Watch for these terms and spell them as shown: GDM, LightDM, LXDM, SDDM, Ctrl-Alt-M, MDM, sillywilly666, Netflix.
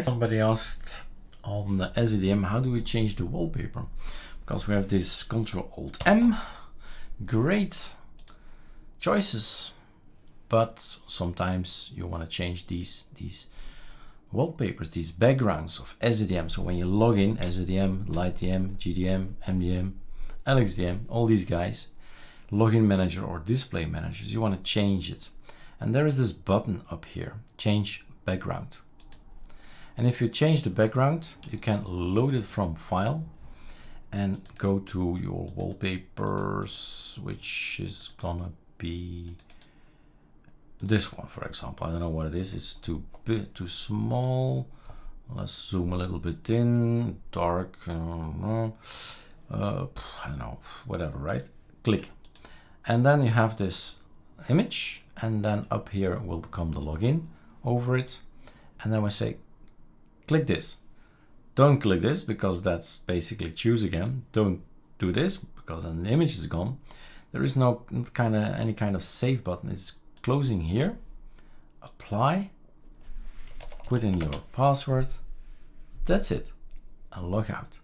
Somebody asked on the SDDM, how do we change the wallpaper? Because we have this Ctrl-Alt-M, great choices, but sometimes you want to change these wallpapers, these backgrounds of SDDM. So when you log in, SDDM, LightDM, GDM, MDM, LXDM, all these guys, login manager or display managers, you want to change it. And there is this button up here, change background. And if you change the background, you can load it from file and go to your wallpapers, which is gonna be this one, for example. I don't know what it is. It's too big, too small. Let's zoom a little bit in. Dark. I don't know. Whatever. Right? Click, and then you have this image, and then up here will become the login over it, and then we say, click this. Don't click this because that's basically choose again. Don't do this because then the image is gone. There is no kind of any kind of save button. It's closing here. Apply. Put in your password. That's it. And log out.